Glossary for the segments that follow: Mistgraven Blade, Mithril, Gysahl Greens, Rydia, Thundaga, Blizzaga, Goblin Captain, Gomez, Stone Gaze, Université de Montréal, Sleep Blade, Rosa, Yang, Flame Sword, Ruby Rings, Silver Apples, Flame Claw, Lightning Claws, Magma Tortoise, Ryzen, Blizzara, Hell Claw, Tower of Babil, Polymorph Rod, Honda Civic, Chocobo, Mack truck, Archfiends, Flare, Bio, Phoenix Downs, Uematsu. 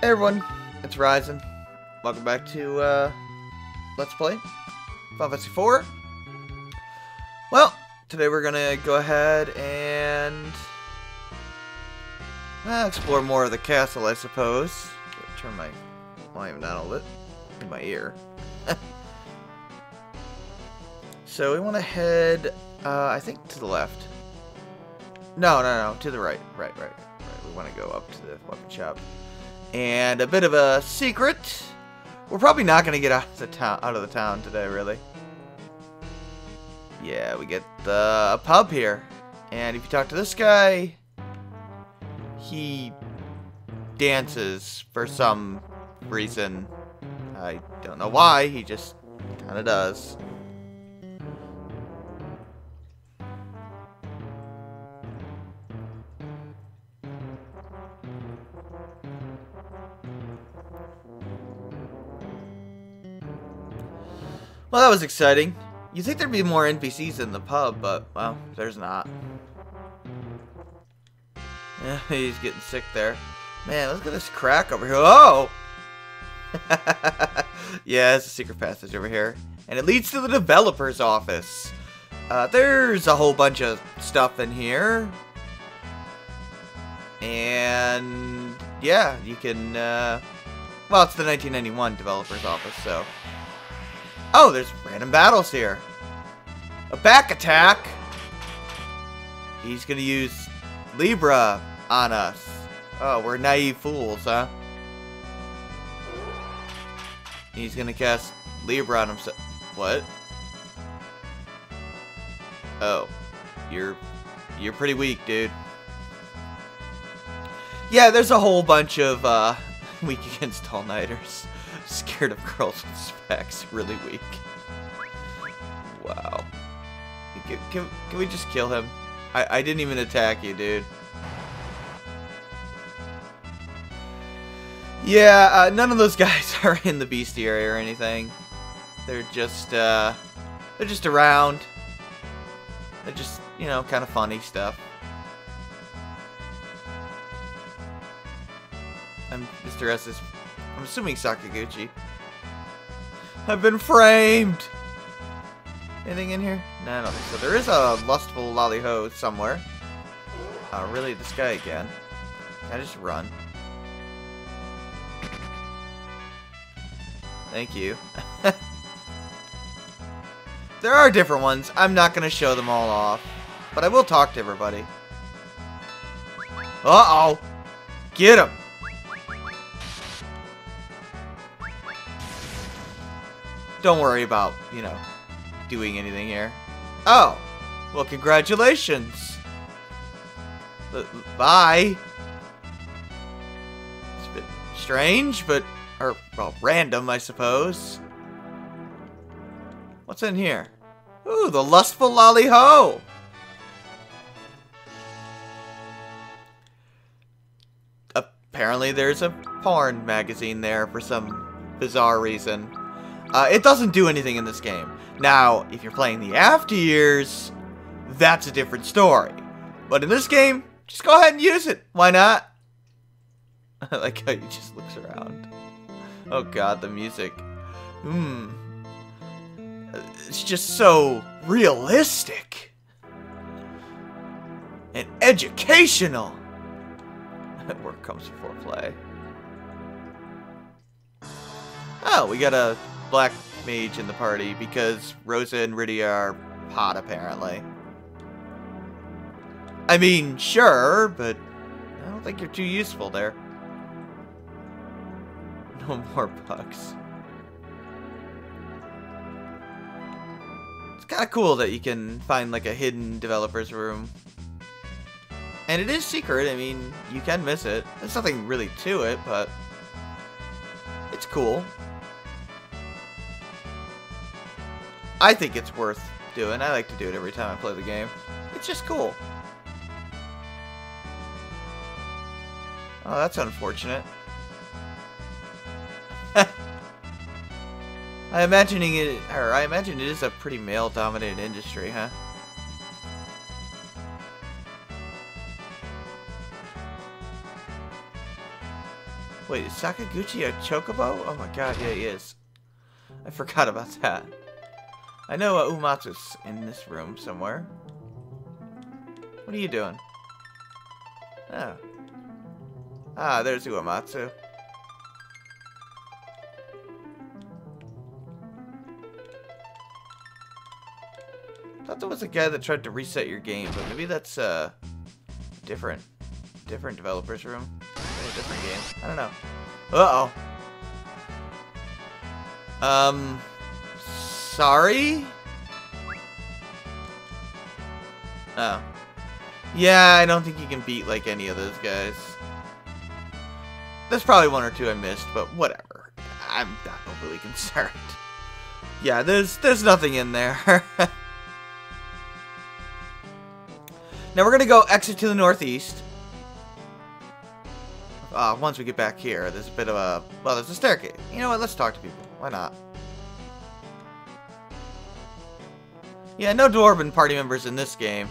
Hey everyone, it's Ryzen. Welcome back to Let's Play Final Fantasy IV. Well, today we're gonna go ahead and explore more of the castle, I suppose. Turn my volume down a little bit in my ear. So we want to head, I think, to the left. No, to the right. Right. We want to go up to the weapon shop. And a bit of a secret. We're probably not going to get out of the town today, really. Yeah, we get the pub here. And if you talk to this guy, he dances for some reason. I don't know why, he just kind of does. Well, that was exciting. You'd think there'd be more NPCs in the pub, but, well, there's not. Yeah, he's getting sick there. Man, look at this crack over here. Oh! Yeah, it's a secret passage over here. And it leads to the developer's office. There's a whole bunch of stuff in here. And, yeah, you can, well, it's the 1991 developer's office, so. Oh, there's random battles here. A back attack. He's gonna use Libra on us. Oh, we're naive fools, huh? He's gonna cast Libra on himself. What? Oh, you're pretty weak, dude. Yeah, there's a whole bunch of weak against all-nighters. Scared of girls with specs, really weak. Wow. Can we just kill him? I didn't even attack you, dude. Yeah, none of those guys are in the beastie area or anything. They're just around. They're just, you know, kind of funny stuff. Mr. S is, I'm assuming, Sakaguchi. I've been framed! Anything in here? No, I don't think so. There is a lustful lollyho somewhere. Oh, really? This guy again? I just run. Thank you. There are different ones. I'm not going to show them all off. But I will talk to everybody. Uh-oh! Get him! Don't worry about, you know, doing anything here. Oh! Well, congratulations! Bye! It's a bit strange, but... or, well, random, I suppose. What's in here? Ooh, the lustful lollyho! Apparently there's a porn magazine there for some bizarre reason. It doesn't do anything in this game. Now, if you're playing the after years, that's a different story. But in this game, just go ahead and use it. Why not? I like how he just looks around. Oh god, the music. It's just so realistic. And educational. That work comes before play. Oh, we got a black mage in the party because Rosa and Rydia are hot, apparently. I mean, sure, but I don't think you're too useful there. No more pucks. It's kind of cool that you can find, like, a hidden developer's room. And it is secret. I mean, you can miss it. There's nothing really to it, but it's cool. I think it's worth doing. I like to do it every time I play the game. It's just cool. Oh, that's unfortunate. I imagine it is a pretty male-dominated industry, huh? Wait, is Sakaguchi a chocobo? Oh my god, yeah, he is. I forgot about that. I know Uematsu's in this room somewhere. What are you doing? Oh. Ah, there's Uematsu. I thought there was a guy that tried to reset your game, but maybe that's different developer's room. Maybe a different game. I don't know. Uh-oh. Sorry? Oh. Yeah, I don't think you can beat, like, any of those guys. There's probably one or two I missed, but whatever. I'm not overly concerned. Yeah, there's nothing in there. Now we're going to go exit to the northeast. Once we get back here, there's a bit of a... Well, there's a staircase. You know what? Let's talk to people. Why not? Yeah, no Dwarven party members in this game.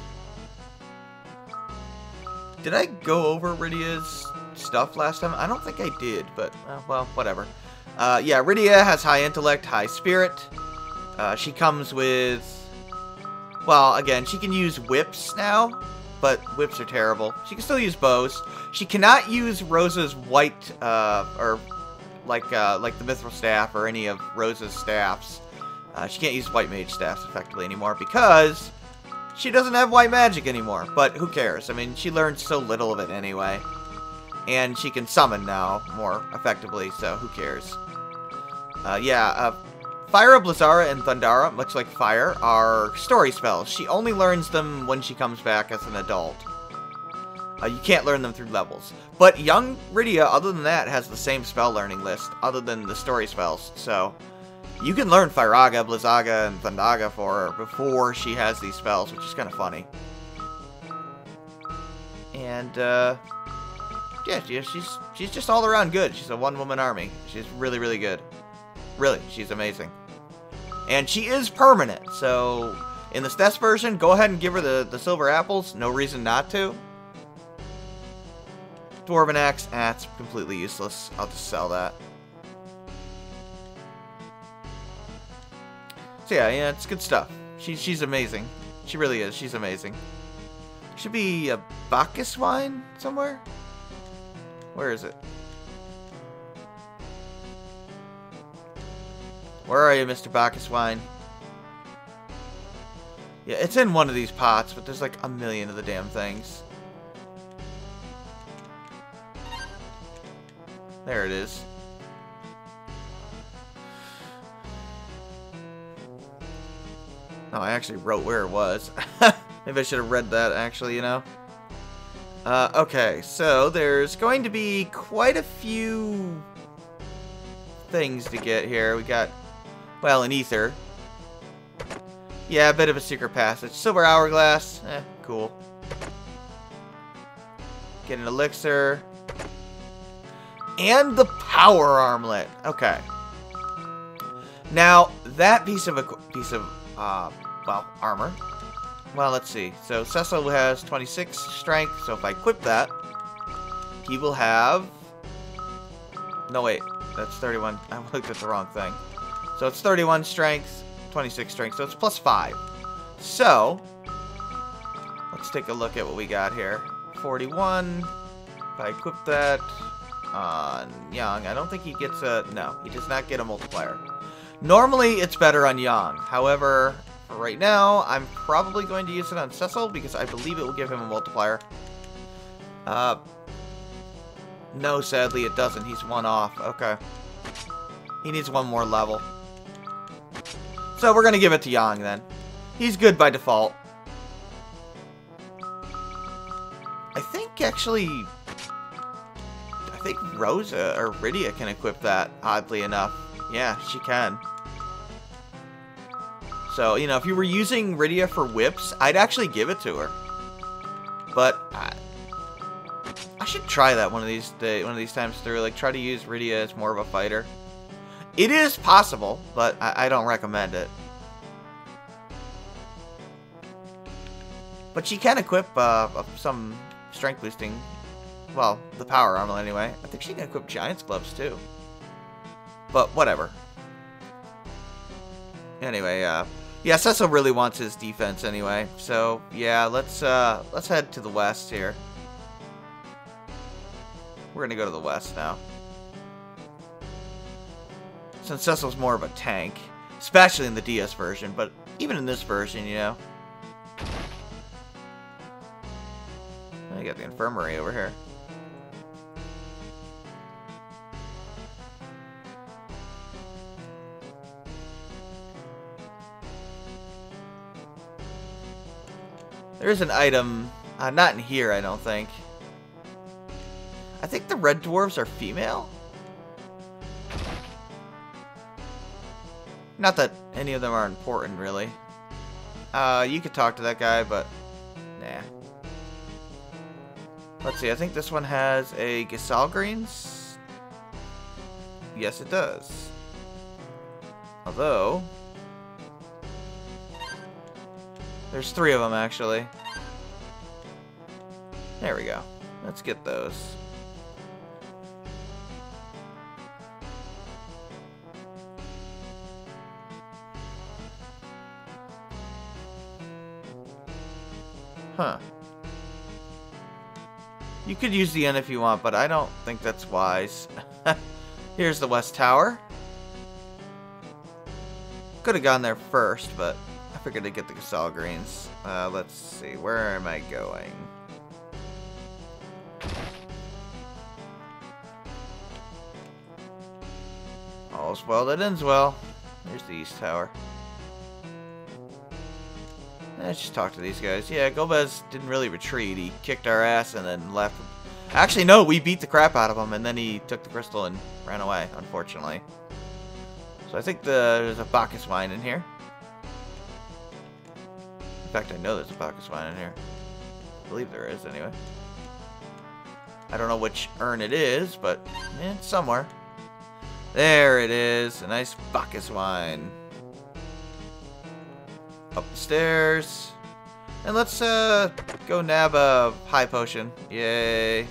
Did I go over Rydia's stuff last time? I don't think I did, but, well, whatever. Yeah, Rydia has high intellect, high spirit. She comes with... Well, again, she can use whips now, but whips are terrible. She can still use bows. She cannot use Rosa's white, or like the Mithril Staff or any of Rosa's staffs. She can't use White Mage staffs effectively anymore because she doesn't have White Magic anymore. But who cares? I mean, she learned so little of it anyway. And she can summon now more effectively, so who cares? Fire, Blizzara, and Thundara, much like Fire, are story spells. She only learns them when she comes back as an adult. You can't learn them through levels. But young Rydia, other than that, has the same spell learning list, other than the story spells, so... You can learn Firaga, Blizzaga, and Thundaga for her before she has these spells, which is kind of funny. And, yeah, she's just all around good. She's a one-woman army. She's really, really good. Really, she's amazing. And she is permanent, so in the SNES version, go ahead and give her the Silver Apples. No reason not to. Dwarven Axe, that's completely useless. I'll just sell that. So yeah, it's good stuff. She's amazing. She really is. She's amazing. Should be a Bacchus's Wine somewhere? Where is it? Where are you, Mr. Bacchus's Wine? Yeah, it's in one of these pots, but there's like a million of the damn things. There it is. Oh, I actually wrote where it was. Maybe I should have read that, actually, you know? Okay, so there's going to be quite a few things to get here. We got, well, an ether. Yeah, a bit of a secret passage. Silver hourglass. Cool. Get an elixir. And the power armlet. Okay. Now, that piece of armor. Well, let's see. So, Cecil has 26 strength, so if I equip that, he will have... No, wait. That's 31. I looked at the wrong thing. So, it's 31 strength, 26 strength, so it's plus 5. So, let's take a look at what we got here. 41. If I equip that on Yang, I don't think he gets a... No, he does not get a multiplier. Normally, it's better on Yang. However, right now, I'm probably going to use it on Cecil because I believe it will give him a multiplier. No, sadly, it doesn't. He's one off. Okay. He needs one more level. So, we're going to give it to Yang, then. He's good by default. I think, actually... I think Rosa or Rydia can equip that, oddly enough. Yeah, she can. So, you know, if you were using Rydia for whips, I'd actually give it to her. But I should try that one of these times through. Like, try to use Rydia as more of a fighter. It is possible, but I don't recommend it. But she can equip some strength boosting Well, the power armlet anyway. I think she can equip Giant's Gloves too. But whatever. Anyway, yeah, Cecil really wants his defense anyway. So yeah, let's head to the west here. We're gonna go to the west now. Since Cecil's more of a tank, especially in the DS version, but even in this version, you know. I got the infirmary over here. There's an item, not in here, I don't think. I think the red dwarves are female? Not that any of them are important, really. You could talk to that guy, but nah. Let's see, I think this one has a Gysahl Greens? Yes, it does. Although... there's three of them, actually. There we go. Let's get those. Huh. You could use the end if you want, but I don't think that's wise. Here's the West Tower. Could have gone there first, but I figured I'd get the Gysahl Greens. Let's see, where am I going? All's well that ends well. Here's the East Tower. Let's just talk to these guys. Yeah, Gomez didn't really retreat. He kicked our ass and then left. Actually, no, we beat the crap out of him, and then he took the crystal and ran away, unfortunately. So I think there's a Bacchus's Wine in here. In fact, I know there's a Bacchus's Wine in here. I believe there is, anyway. I don't know which urn it is, but it's somewhere. There it is. A nice Bacchus's Wine. Up the stairs. And let's go nab a high potion. Yay.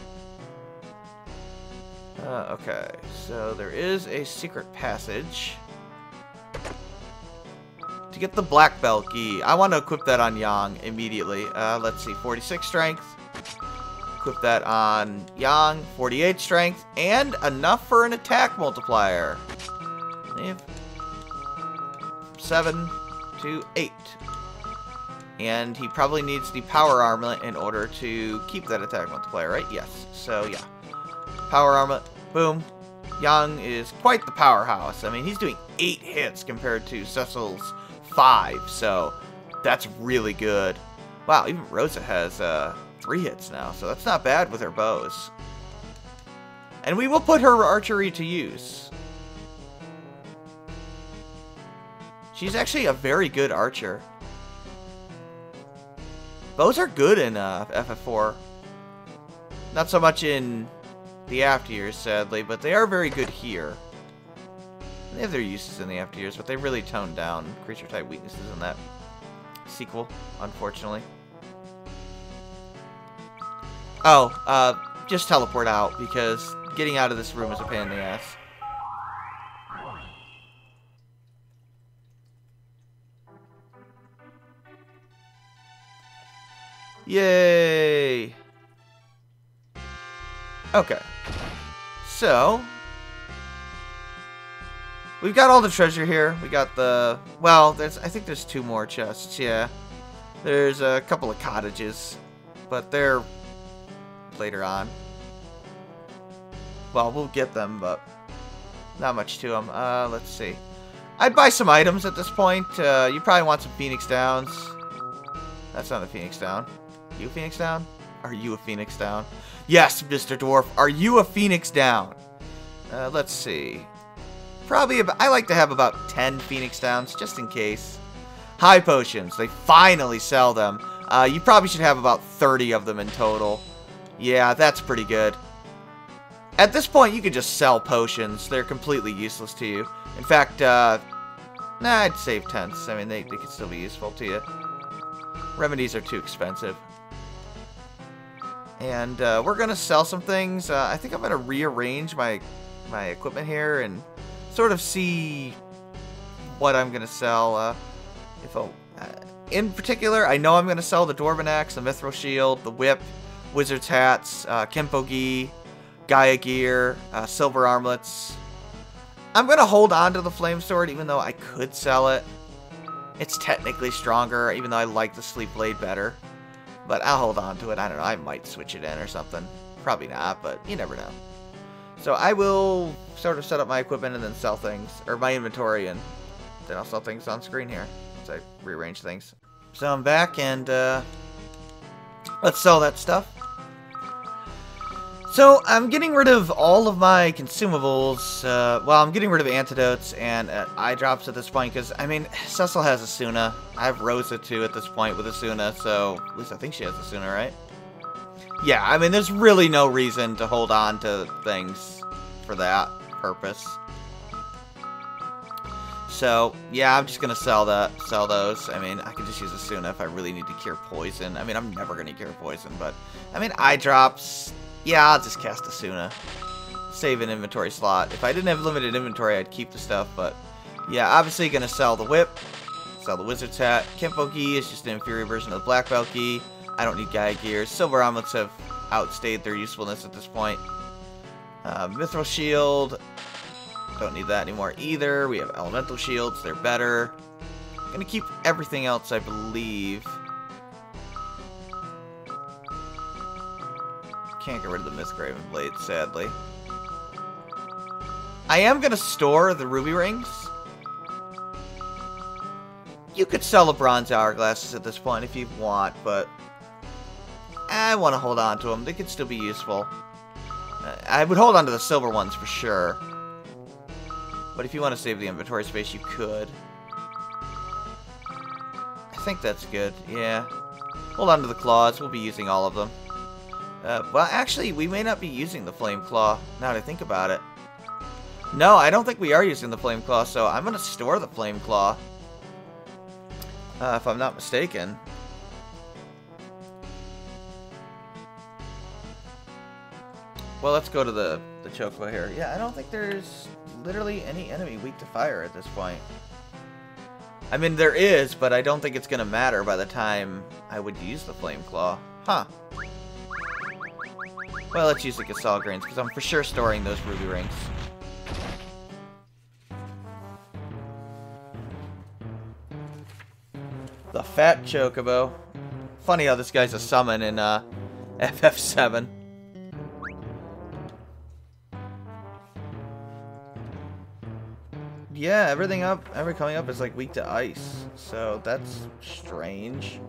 Okay, so there is a secret passage to get the black belt gi. I want to equip that on Yang immediately. Let's see, 46 strength. Equip that on Yang, 48 strength, and enough for an attack multiplier. 7 to 8. And he probably needs the power armlet in order to keep that attack multiplier, right? Yes. So, yeah. Power armlet. Boom. Yang is quite the powerhouse. I mean, he's doing 8 hits compared to Cecil's 5. So, that's really good. Wow, even Rosa has 3 hits now. So, that's not bad with her bows. And we will put her archery to use. She's actually a very good archer. Bows are good in FF4. Not so much in the after years, sadly, but they are very good here. They have their uses in the after years, but they really toned down creature type weaknesses in that sequel, unfortunately. Oh, just teleport out, because getting out of this room is a pain in the ass. Yay! Okay. So, we've got all the treasure here. We got the... well, there's, I think there's 2 more chests, yeah. There's a couple of cottages, but they're later on. Well, we'll get them, but not much to them. Let's see. I'd buy some items at this point. You probably want some Phoenix Downs. That's not a Phoenix Down. You a Phoenix Down? Are you a Phoenix Down? Yes, Mr. Dwarf. Are you a Phoenix Down? Let's see. Probably about, I like to have about 10 Phoenix Downs just in case. High potions. They finally sell them. You probably should have about 30 of them in total. Yeah, that's pretty good. At this point, you could just sell potions. They're completely useless to you. In fact, nah, I'd save 10s. I mean, they could still be useful to you. Remedies are too expensive. And we're going to sell some things. I think I'm going to rearrange my equipment here and sort of see what I'm going to sell. In particular, I know I'm going to sell the Dwarven Axe, the Mithril Shield, the Whip, Wizard's Hats, Kenpo Gi, Gaia Gear, Silver Armlets. I'm going to hold on to the Flame Sword, even though I could sell it. It's technically stronger, even though I like the Sleep Blade better. But I'll hold on to it. I don't know. I might switch it in or something. Probably not, but you never know. So I will sort of set up my equipment and then sell things. Or my inventory, and then I'll sell things on screen here. So I rearrange things. So I'm back, and let's sell that stuff. So I'm getting rid of all of my consumables. Well, I'm getting rid of antidotes and eye drops at this point because, I mean, Cecil has Asuna. I have Rosa too at this point with Asuna, so at least I think she has Asuna, right? Yeah, I mean, there's really no reason to hold on to things for that purpose. So yeah, I'm just gonna sell those. I mean, I can just use Asuna if I really need to cure poison. I mean, I'm never gonna cure poison, but I mean, eye drops. Yeah, I'll just cast Asuna. Save an inventory slot. If I didn't have limited inventory, I'd keep the stuff, but... yeah, obviously gonna sell the Whip. Sell the Wizard's Hat. Kenpo Gi is just an inferior version of the Black Belt Gi. I don't need Gaia Gear. Silver Omelets have outstayed their usefulness at this point. Mithril Shield. Don't need that anymore either. We have Elemental Shields. They're better. I'm gonna keep everything else, I believe. Can't get rid of the Mistgraven Blade, sadly. I am going to store the Ruby Rings. You could sell the Bronze Hourglasses at this point if you want, but I want to hold on to them. They could still be useful. I would hold on to the silver ones for sure. But if you want to save the inventory space, you could. I think that's good, yeah. Hold on to the claws. We'll be using all of them. Well, actually, we may not be using the Flame Claw, now that I think about it. No, I don't think we are using the Flame Claw, so I'm going to store the Flame Claw. If I'm not mistaken. Well, let's go to the Choco here. Yeah, I don't think there's literally any enemy weak to fire at this point. I mean, there is, but I don't think it's going to matter by the time I would use the Flame Claw. Huh. Well, let's use the Gysahl Greens, because I'm for sure storing those Ruby Rings. The Fat Chocobo. Funny how this guy's a summon in FF7. Yeah, everything coming up is like weak to ice, so that's strange.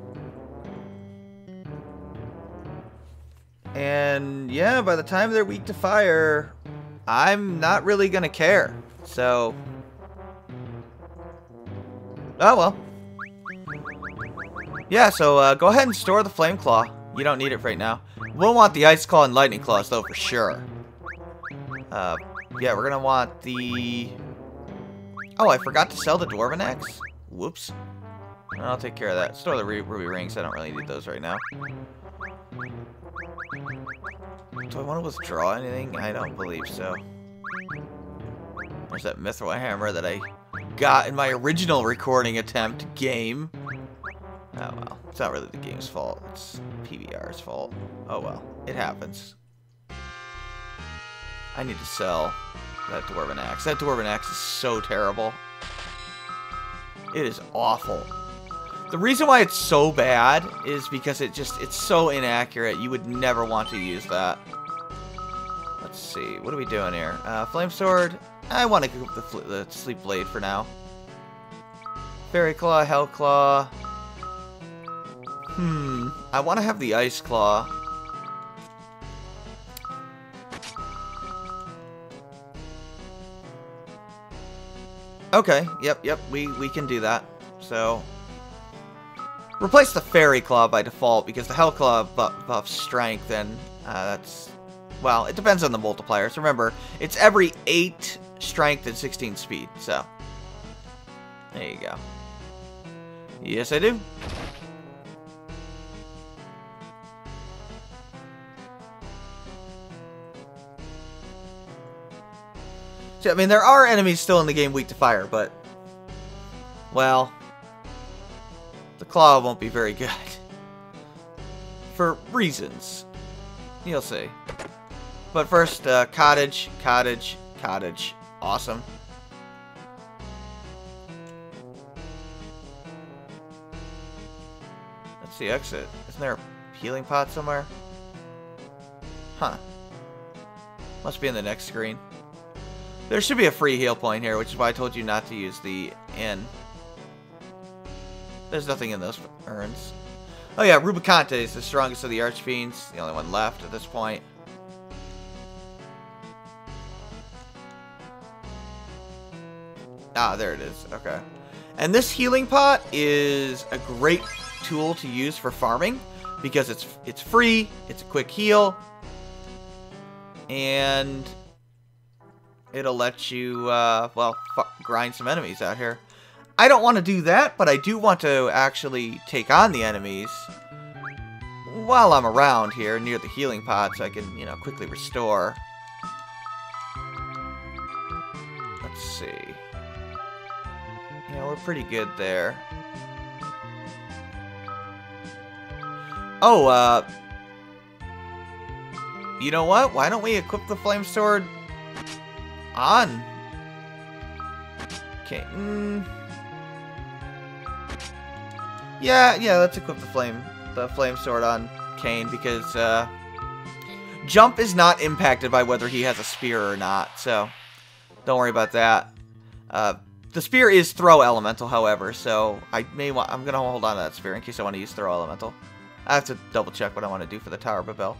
And yeah, by the time they're weak to fire, I'm not really gonna care. So, oh well. Yeah, so go ahead and store the Flame Claw. You don't need it right now. We'll want the Ice Claw and Lightning Claws though for sure. Yeah, we're gonna want the... oh, I forgot to sell the Dwarven Axe. Whoops. I'll take care of that. Store the Ruby Rings. I don't really need those right now. Do I want to withdraw anything? I don't believe so. There's that Mithril Hammer that I got in my original recording attempt game. Oh well, it's not really the game's fault. It's PBR's fault. Oh well, it happens. I need to sell that Dwarven Axe. That Dwarven Axe is so terrible. It is awful. The reason why it's so bad is because it's so inaccurate. You would never want to use that. Let's see. What are we doing here? Flame Sword. I want to keep the Sleep Blade for now. Fairy Claw, Hell Claw. I want to have the Ice Claw. Okay. Yep. We can do that. So... replace the Fairy Claw by default, because the Hell Claw buffs strength, and that's... well, it depends on the multipliers. Remember, it's every 8 strength and 16 speed, so... there you go. Yes, I do. I mean, there are enemies still in the game weak to fire, but... well... the claw won't be very good. For reasons. You'll see. But first, cottage, cottage, cottage. Awesome. That's the exit. Isn't there a healing pot somewhere? Huh. Must be in the next screen. There should be a free heal point here, which is why I told you not to use the inn. There's nothing in those urns. Oh yeah, Rubiconte is the strongest of the Archfiends. The only one left at this point. Ah, there it is. Okay. And this healing pot is a great tool to use for farming because it's free, it's a quick heal, and it'll let you, well, grind some enemies out here. I don't want to do that, but I do want to actually take on the enemies while I'm around here near the healing pot so I can, you know, quickly restore. Let's see. Yeah, we're pretty good there. Oh, you know what? Why don't we equip the Flame Sword on? Okay, Yeah, let's equip the flame sword on Kain because jump is not impacted by whether he has a spear or not, so don't worry about that. The spear is throw elemental, however, so I'm gonna hold on to that spear in case I want to use throw elemental. I have to double check what I want to do for the Tower of Babil.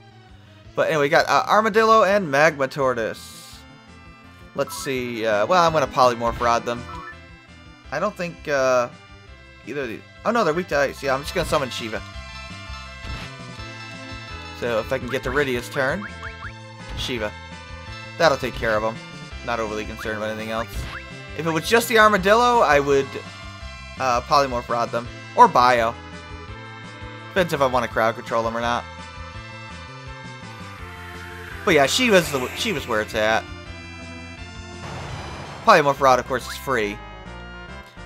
But anyway, we got Armadillo and Magma Tortoise. Let's see. Well, I'm gonna Polymorph Rod them. I don't think either of these. Oh no, they're weak to ice. Yeah, I'm just going to summon Shiva. So if I can get to Rydia's turn. Shiva. That'll take care of them. Not overly concerned about anything else. If it was just the Armadillo, I would Polymorph Rod them. Or Bio. Depends if I want to crowd control them or not. But yeah, Shiva's where it's at. Polymorph Rod, of course, is free.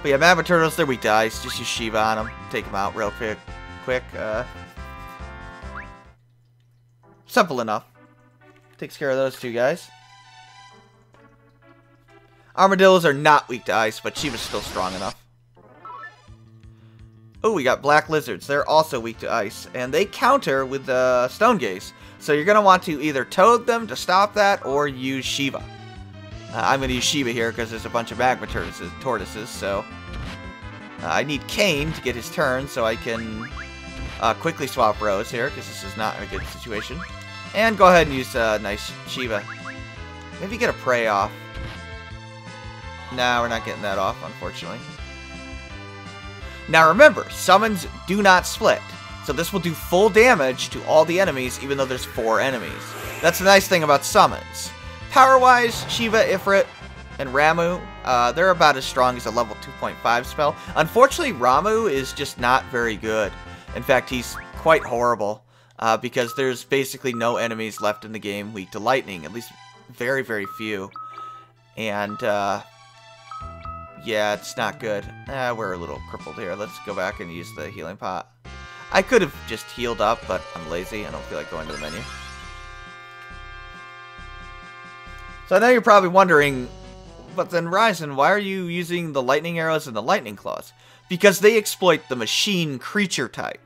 But yeah, Magma Turtles, they're weak to ice. Just use Shiva on them. Take them out real quick. Simple enough. Takes care of those two guys. Armadillos are not weak to ice, but Shiva's still strong enough. Oh, we got Black Lizards. They're also weak to ice. And they counter with Stone Gaze. So you're going to want to either Toad them to stop that or use Shiva. I'm going to use Shiva here because there's a bunch of Magma Tortoises, so... I need Kain to get his turn so I can quickly swap Rose here because this is not a good situation. And go ahead and use a nice Shiva. Maybe get a Prey off. Nah, we're not getting that off, unfortunately. Now remember, summons do not split. So this will do full damage to all the enemies even though there's 4 enemies. That's the nice thing about summons. Power-wise, Shiva, Ifrit, and Ramu, they're about as strong as a level 2.5 spell. Unfortunately, Ramu is just not very good. In fact, he's quite horrible because there's basically no enemies left in the game weak to lightning, at least very, very few. And, yeah, it's not good. We're a little crippled here. Let's go back and use the healing pot. I could have just healed up, but I'm lazy. I don't feel like going to the menu. So I know you're probably wondering, but then Ryzen, why are you using the lightning arrows and the lightning claws? Because they exploit the machine creature type,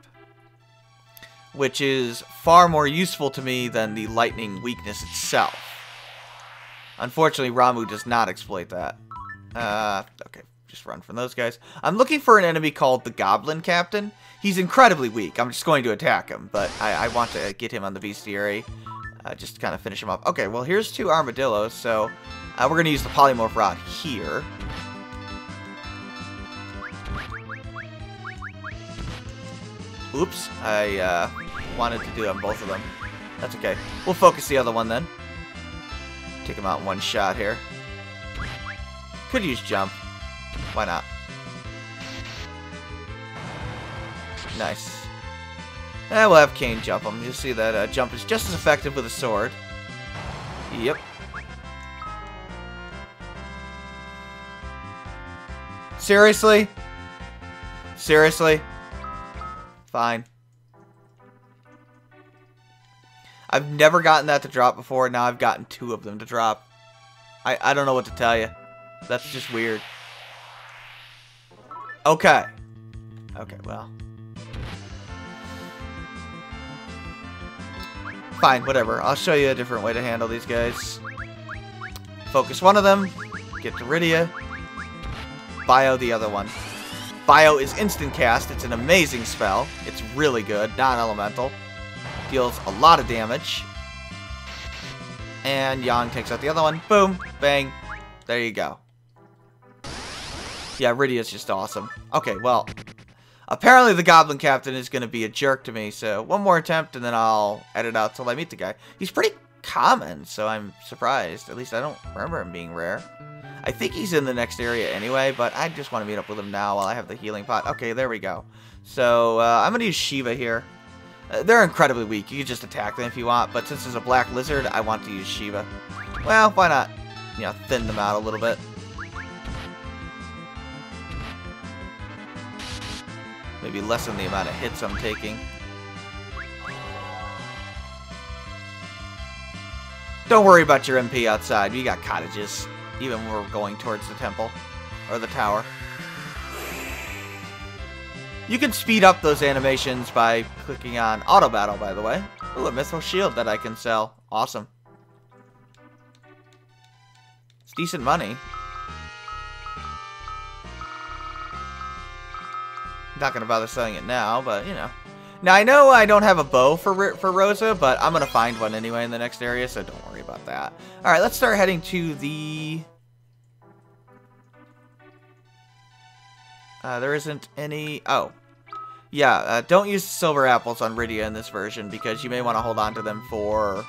which is far more useful to me than the lightning weakness itself. Unfortunately, Ramu does not exploit that. Okay, just run from those guys. I'm looking for an enemy called the Goblin Captain. He's incredibly weak. I'm just going to attack him, but I want to get him on the bestiary. Just to kind of finish him off. Okay, well, here's 2 armadillos, so we're going to use the Polymorph Rod here. Oops, I wanted to do it on both of them. That's okay. We'll focus the other one then. Take him out in one shot here. Could use jump. Why not? Nice. And we'll have Kain jump him. You'll see that jump is just as effective with a sword. Yep. Seriously? Seriously? Fine. I've never gotten that to drop before, now I've gotten two of them to drop. I don't know what to tell you. That's just weird. Okay. Okay, well. Fine, whatever. I'll show you a different way to handle these guys. Focus one of them. Get to Rydia. Bio the other one. Bio is instant cast. It's an amazing spell. It's really good. Non-elemental. Deals a lot of damage. And Yang takes out the other one. Boom. Bang. There you go. Yeah, Rydia's just awesome. Okay, well. Apparently the Goblin Captain is going to be a jerk to me, so one more attempt and then I'll edit out till I meet the guy. He's pretty common, so I'm surprised. At least I don't remember him being rare. I think he's in the next area anyway, but I just want to meet up with him now while I have the healing pot. Okay, there we go. So, I'm going to use Shiva here. They're incredibly weak. You can just attack them if you want, but since there's a black lizard, I want to use Shiva. Well, why not? You know, thin them out a little bit. Maybe lessen the amount of hits I'm taking. Don't worry about your MP outside. We got cottages. Even when we're going towards the temple. Or the tower. You can speed up those animations by clicking on auto battle, by the way. Ooh, a mythical shield that I can sell. Awesome. It's decent money. Not gonna bother selling it now, but you know. Now I know I don't have a bow for Rosa, but I'm gonna find one anyway in the next area, so don't worry about that. All right, let's start heading to the. There isn't any. Oh, yeah. Don't use silver apples on Rydia in this version because you may want to hold on to them for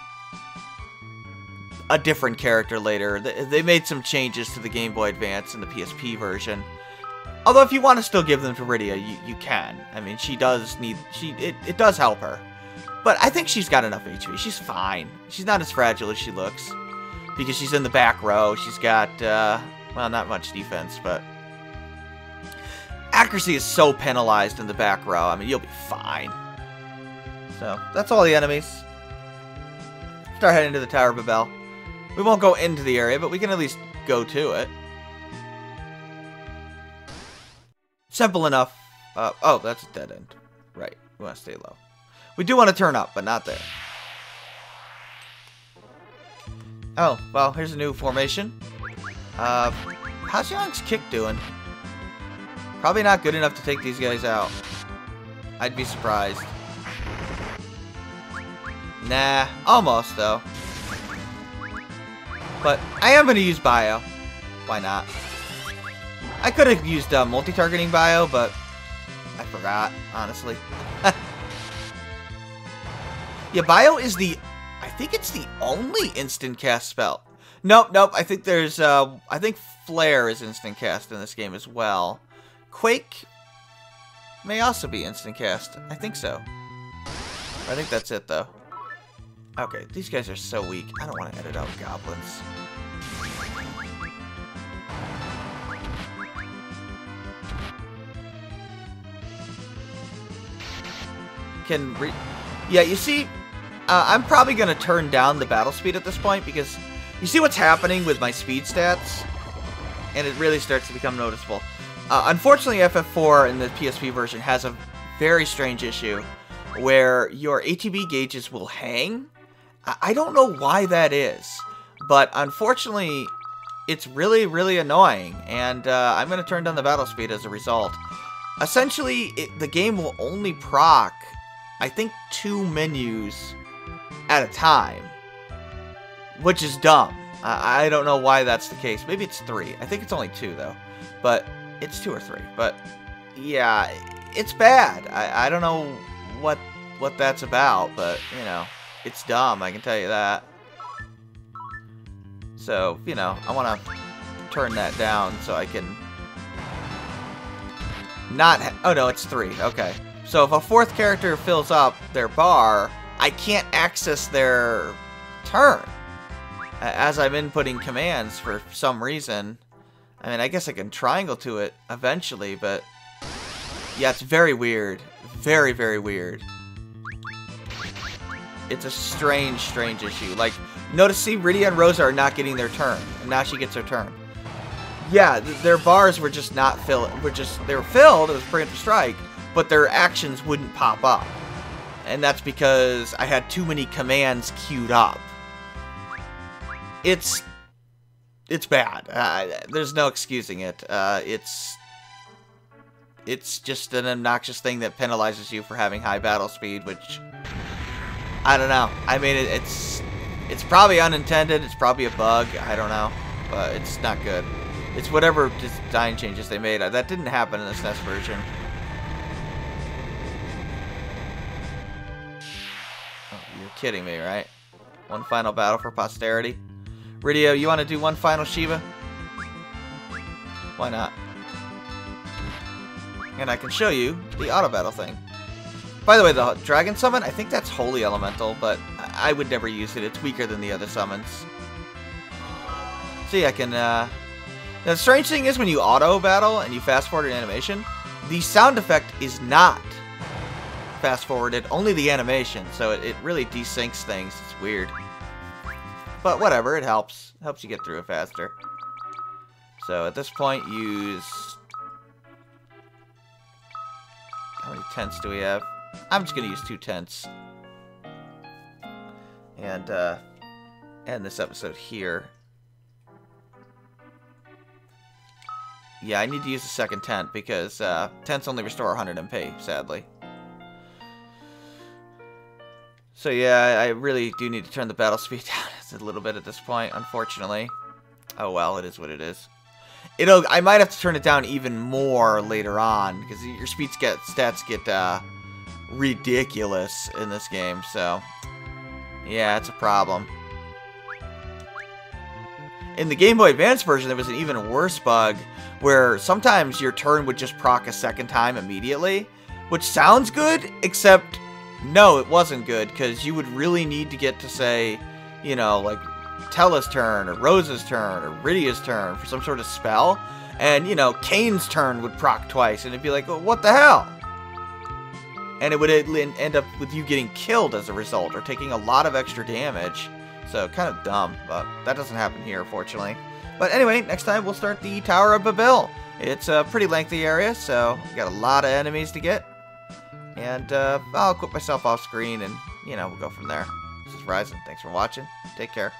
a different character later. They made some changes to the Game Boy Advance and the PSP version. Although if you want to still give them to Rydia, you can. I mean, she does need... It does help her. But I think she's got enough HP. She's fine. She's not as fragile as she looks. Because she's in the back row. She's got, well, not much defense, but... Accuracy is so penalized in the back row. I mean, you'll be fine. So, that's all the enemies. Start heading to the Tower of Babil. We won't go into the area, but we can at least go to it. Simple enough. Oh, that's a dead end. Right. We want to stay low. We do want to turn up, but not there. Oh, well, here's a new formation. How's Yang's kick doing? Probably not good enough to take these guys out. I'd be surprised. Nah, almost, though. But I am going to use Bio. Why not? I could have used multi-targeting Bio, but I forgot, honestly. Yeah, Bio is the... I think it's the only instant cast spell. Nope, I think there's... I think Flare is instant cast in this game as well. Quake may also be instant cast. I think so. I think that's it, though. Okay, these guys are so weak. I don't want to edit out goblins. Yeah, you see, I'm probably going to turn down the battle speed at this point because you see what's happening with my speed stats, and it really starts to become noticeable. Unfortunately, FF4 in the PSP version has a very strange issue where your ATB gauges will hang. I don't know why that is, but unfortunately, it's really, really annoying, and I'm going to turn down the battle speed as a result. Essentially, the game will only proc... I think 2 menus at a time, which is dumb. I don't know why that's the case. Maybe it's 3. I think it's only 2 though, but it's 2 or 3. But yeah, it's bad. I don't know what that's about, but you know, it's dumb. I can tell you that. So you know, I want to turn that down so I can not. Oh no, it's 3. Okay. So if a 4th character fills up their bar, I can't access their turn. As I'm inputting commands for some reason, I mean, I guess I can triangle to it eventually, but... yeah, it's very weird. Very, very weird. It's a strange, strange issue. Like, notice, see, Rydia and Rosa are not getting their turn. And now she gets her turn. Yeah, their bars were just not filled. They were filled, it was preemptive strike, but their actions wouldn't pop up. And that's because I had too many commands queued up. It's bad. There's no excusing it. It's just an obnoxious thing that penalizes you for having high battle speed, which... I don't know. I mean, it's probably unintended. It's probably a bug. I don't know. But it's not good. It's whatever design changes they made. That didn't happen in the SNES version. Oh, you're kidding me, right? One final battle for posterity. Rydia, you want to do one final Shiva? Why not? And I can show you the auto battle thing. By the way, the Dragon Summon, I think that's Holy Elemental, but I would never use it. It's weaker than the other summons. See, I can... Now, the strange thing is when you auto battle and you fast forward an animation, the sound effect is not fast forwarded, only the animation. So it really desyncs things. It's weird. But whatever, it helps. Helps you get through it faster. So at this point, use... how many tenths do we have? I'm just gonna use 2 tenths. And end this episode here. Yeah, I need to use the second tent because tents only restore 100 MP, sadly. So yeah, I really do need to turn the battle speed down a little bit at this point, unfortunately. Oh well, it is what it is. I might have to turn it down even more later on because your speed stats get ridiculous in this game. So yeah, it's a problem. In the Game Boy Advance version, there was an even worse bug where sometimes your turn would just proc a second time immediately, which sounds good, except... no, it wasn't good, because you would really need to get to, say, you know, like, Tella's turn, or Rosa's turn, or Rydia's turn, for some sort of spell, and, you know, Kain's turn would proc twice, and it'd be like, well, what the hell? And it would end up with you getting killed as a result, or taking a lot of extra damage, so kind of dumb, but that doesn't happen here, fortunately. But anyway, next time we'll start the Tower of Babil. It's a pretty lengthy area, so we got a lot of enemies to get. And I'll quit myself off screen and, you know, we'll go from there. This is Ryzen. Thanks for watching. Take care.